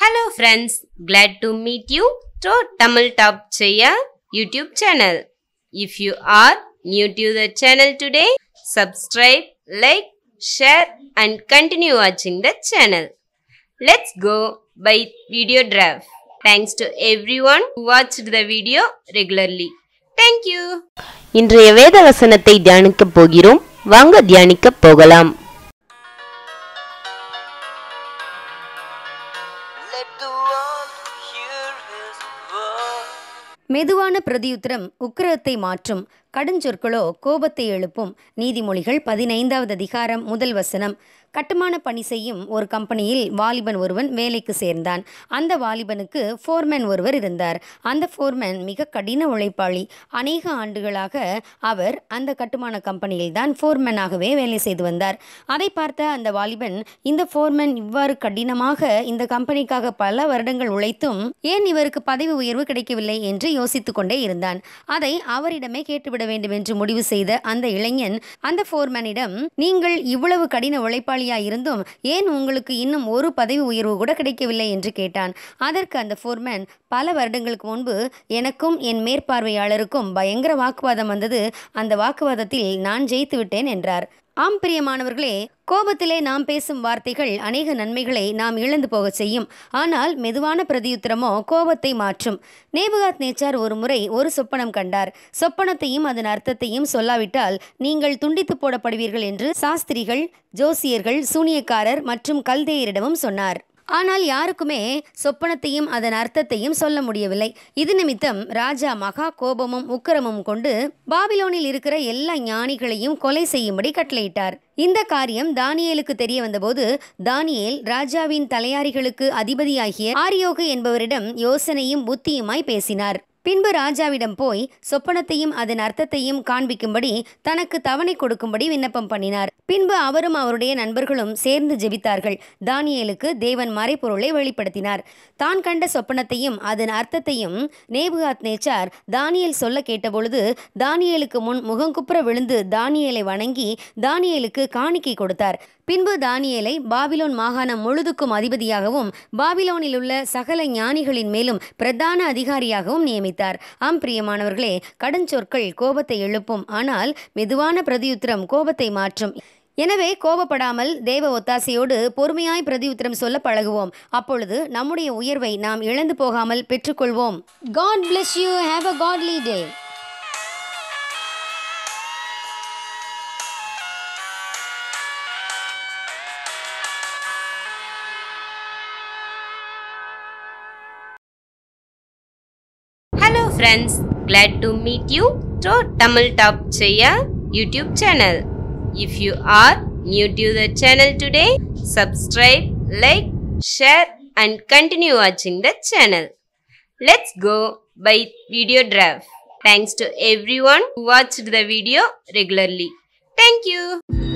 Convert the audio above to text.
Hello friends, glad to meet you to Tamil Top Cheyyar YouTube channel. If you are new to the channel today, subscribe, like, share and continue watching the channel. Let's go by video draft. Thanks to everyone who watched the video regularly. Thank you. இன்றைய வேத வசனத்தை தியானிக்க போகிறோம். வாங்க தியானிக்க போகலாம். மெதுவான பிரதியுத்திரம் உக்கிரத்தை மாற்றும், கடுஞ்சொற்களோ கோபத்தை எழுப்பும். நீதிமொழிகள் 15வது அதிகாரம் முதல் வசனம். கட்டுமான பணி செய்யும் ஒரு கம்பெனியில் வாலிபன் ஒருவன் வேலைக்கு சேர்ந்தான். அந்த வாலிபனுக்கு ஃபோர்மேன் ஒருவர் இருந்தார். அந்த ஃபோர்மேன் மிக கடின உழைப்பாளி. அநேக ஆண்டுகளாக அவர் அந்த கட்டுமான கம்பெனியில் தான் ஃபோர்மேனாகவே வேலை செய்து வந்தார். அதை பார்த்த அந்த வாலிபன், இந்த ஃபோர்மேன் இவ்வாறு கடினமாக இந்த கம்பெனிக்காக பல வருடங்கள் உழைத்தும் ஏன் இவருக்கு பதவி உயர்வு கிடைக்கவில்லை என்று யோசித்து கொண்டே இருந்தான். அதை அவரிடமே கேட்டுவிட வேண்டும் என்று முடிவு செய்த அந்த இளைஞன் அந்த ஃபோர்மேனிடம், நீங்கள் இவ்வளவு கடின உழைப்பாளி இருந்தும் ஏன் உங்களுக்கு இன்னும் ஒரு பதவி உயர்வு கூட கிடைக்கவில்லை என்று கேட்டான். அதற்கு அந்த ஃபோர்மேன், பல வருடங்களுக்கு முன்பு எனக்கும் என் மேற்பார்வையாளருக்கும் பயங்கர வாக்குவாதம் வந்தது. அந்த வாக்குவாதத்தில் நான் ஜெயித்து விட்டேன் என்றார். ஆம் பிரியமானவர்களே, கோபத்திலே நாம் பேசும் வார்த்தைகள் அநேக நன்மைகளை நாம் இழந்து போகச் செய்யும். ஆனால் மெதுவான பிரதியுத்திரமோ கோபத்தை மாற்றும். நேபுகாத்நேச்சார் ஒரு முறை ஒரு சொப்பனம் கண்டார். சொப்பனத்தையும் அதன் அர்த்தத்தையும் சொல்லாவிட்டால் நீங்கள் துண்டித்து போடப்படுவீர்கள் என்று சாஸ்திரிகள், ஜோசியர்கள், சூனியக்காரர் மற்றும் கல்தேயரிடமும் சொன்னார். ஆனால் யாருக்குமே சொப்பனத்தையும் அதன் அர்த்தத்தையும் சொல்ல முடியவில்லை. இது நிமித்தம் ராஜா மகா கோபமும் உக்கிரமும் கொண்டு பாபிலோனில் இருக்கிற எல்லா ஞானிகளையும் கொலை செய்யும்படி கட்டளையிட்டார். இந்த காரியம் தானியேலுக்கு தெரிய வந்தபோது தானியேல் ராஜாவின் தலையாரிகளுக்கு அதிபதியாகிய ஆரியோகு என்பவரிடம் யோசனையும் புத்தியுமாய் பேசினார். பின்பு ராஜாவிடம் போய் சொப்பனத்தையும் அதன் அர்த்தத்தையும் காண்பிக்கும்படி தனக்கு தவணை கொடுக்கும்படி விண்ணப்பம் பண்ணினார். பின்பு அவரும் அவருடைய நண்பர்களும் சேர்ந்து ஜெபித்தார்கள். தானியேலுக்கு தேவன் மறைபொருளை வெளிப்படுத்தினார். தான் கண்ட சொப்பனத்தையும் அதன் அர்த்தத்தையும் நேபுகாத்நேச்சார் தானியேல் சொல்ல கேட்டபொழுது தானியேலுக்கு முன் முகங்குப்புற விழுந்து தானியேலை வணங்கி தானியேலுக்கு காணிக்கை கொடுத்தார். பின்பு தானியேலை பாபிலோன் மாகாணம் முழுதுக்கும் அதிபதியாகவும் பாபிலோனில் உள்ள சகல ஞானிகளின் மேலும் பிரதான அதிகாரியாகவும் நியமித்தார். ஆம் பிரியமானவர்களே, கடுஞ்சொற்கள் கோபத்தை எழுப்பும், ஆனால் மெதுவான பிரதியுத்திரம் கோபத்தை மாற்றும். எனவே கோபப்படாமல் தேவ ஒத்தாசையோடு பொறுமையாய் பிரதியுத்திரம் சொல்ல பழகுவோம். அப்பொழுது நம்முடைய உயர்வை நாம் இழந்து போகாமல் பெற்றுக்கொள்வோம். God bless you. Have a godly day. Friends, glad to meet you to Tamil Top Cheyyar YouTube channel. If you are new to the channel today, subscribe, like, share and continue watching the channel. Let's go by video draft. Thanks to everyone who watched the video regularly. Thank you.